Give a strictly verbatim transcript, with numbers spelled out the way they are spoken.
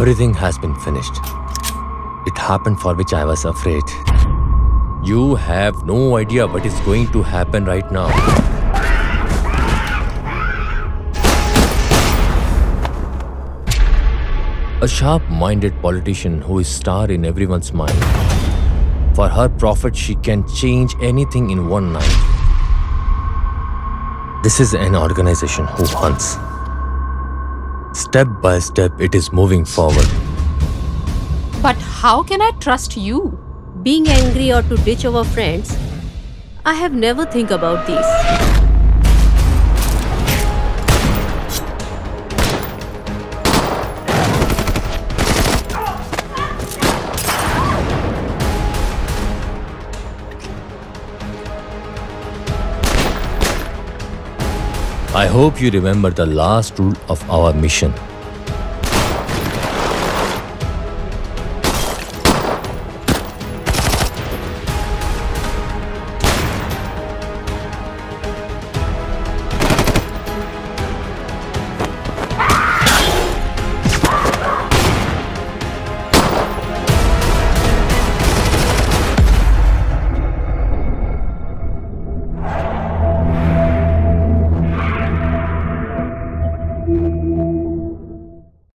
Everything has been finished. It happened for which I was afraid. You have no idea what is going to happen right now. A sharp-minded politician who is star in everyone's mind. For her profit, she can change anything in one night. This is an organization who hunts. Step by step, it is moving forward. But how can I trust you? Being angry or to ditch our friends, I have never think about these. I hope you remember the last rule of our mission.